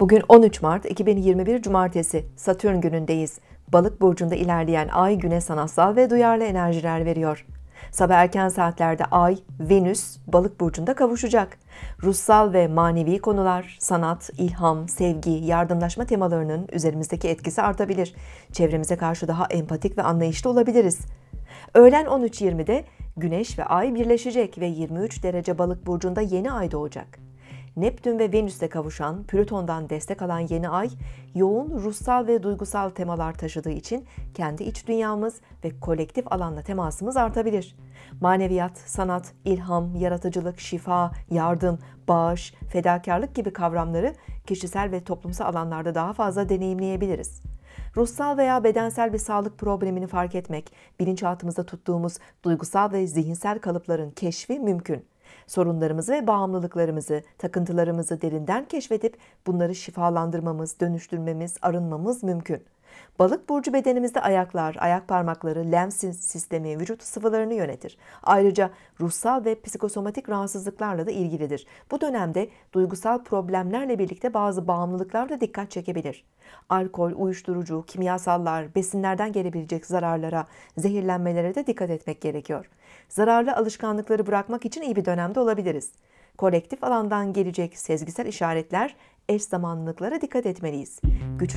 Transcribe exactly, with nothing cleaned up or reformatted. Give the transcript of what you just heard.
Bugün on üç Mart iki bin yirmi bir Cumartesi, Satürn günündeyiz. Balık burcunda ilerleyen ay güne sanatsal ve duyarlı enerjiler veriyor. Sabah erken saatlerde ay, Venüs, Balık burcunda kavuşacak. Ruhsal ve manevi konular, sanat, ilham, sevgi, yardımlaşma temalarının üzerimizdeki etkisi artabilir. Çevremize karşı daha empatik ve anlayışlı olabiliriz. Öğlen on üç yirmide Güneş ve Ay birleşecek ve yirmi üç derece Balık burcunda yeni ay doğacak. Neptün ve Venüs'le kavuşan, Plüton'dan destek alan yeni ay, yoğun ruhsal ve duygusal temalar taşıdığı için kendi iç dünyamız ve kolektif alanla temasımız artabilir. Maneviyat, sanat, ilham, yaratıcılık, şifa, yardım, bağış, fedakarlık gibi kavramları kişisel ve toplumsal alanlarda daha fazla deneyimleyebiliriz. Ruhsal veya bedensel bir sağlık problemini fark etmek, bilinçaltımızda tuttuğumuz duygusal ve zihinsel kalıpların keşfi mümkün. Sorunlarımızı ve bağımlılıklarımızı, takıntılarımızı derinden keşfedip bunları şifalandırmamız, dönüştürmemiz, arınmamız mümkün. Balık burcu bedenimizde ayaklar, ayak parmakları, lenf sistemi, vücut sıvılarını yönetir. Ayrıca ruhsal ve psikosomatik rahatsızlıklarla da ilgilidir. Bu dönemde duygusal problemlerle birlikte bazı bağımlılıklar da dikkat çekebilir. Alkol, uyuşturucu, kimyasallar, besinlerden gelebilecek zararlara, zehirlenmelere de dikkat etmek gerekiyor. Zararlı alışkanlıkları bırakmak için iyi bir dönemde olabiliriz. Kolektif alandan gelecek sezgisel işaretler, eş zamanlılıklara dikkat etmeliyiz. Güç...